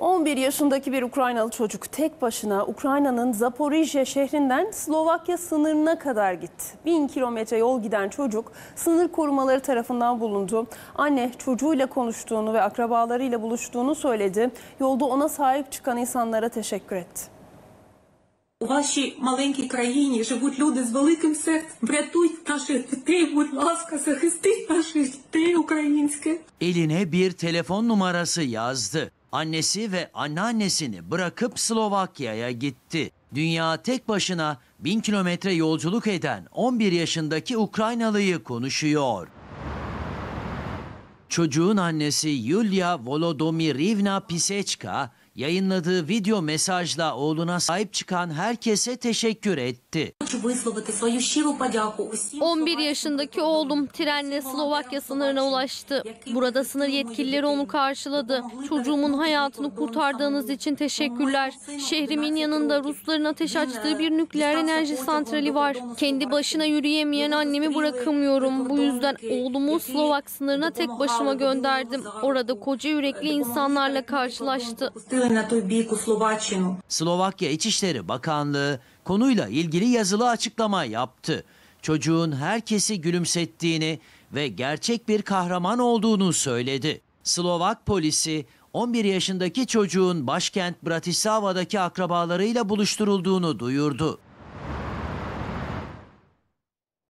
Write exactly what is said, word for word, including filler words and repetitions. on bir yaşındaki bir Ukraynalı çocuk tek başına Ukrayna'nın Zaporizhzhia şehrinden Slovakya sınırına kadar gitti. Bin kilometre yol giden çocuk sınır korumaları tarafından bulundu. Anne çocuğuyla konuştuğunu ve akrabalarıyla buluştuğunu söyledi. Yolda ona sahip çıkan insanlara teşekkür etti. У вашій маленькій країні живуть люди з великим серцем. Врятуйте наших дітей, будь ласка, захистіть наших дітей українське. Eline bir telefon numarası yazdı. Annesi ve anneannesini bırakıp Slovakya'ya gitti. Dünya tek başına bin kilometre yolculuk eden on bir yaşındaki Ukraynalıyı konuşuyor. Çocuğun annesi Yulia Volodymyrivna Pisecka yayınladığı video mesajla oğluna sahip çıkan herkese teşekkür etti. on bir yaşındaki oğlum trenle Slovakya sınırına ulaştı. Burada sınır yetkilileri onu karşıladı. Çocuğumun hayatını kurtardığınız için teşekkürler. Şehrimin yanında Rusların ateş açtığı bir nükleer enerji santrali var. Kendi başına yürüyemeyen annemi bırakamıyorum. Bu yüzden oğlumu Slovak sınırına tek başıma gönderdim. Orada koca yürekli insanlarla karşılaştı. Slovakya İçişleri Bakanlığı konuyla ilgili yazılı açıklama yaptı. Çocuğun herkesi gülümsettiğini ve gerçek bir kahraman olduğunu söyledi. Slovak polisi on bir yaşındaki çocuğun başkent Bratislava'daki akrabalarıyla buluşturulduğunu duyurdu.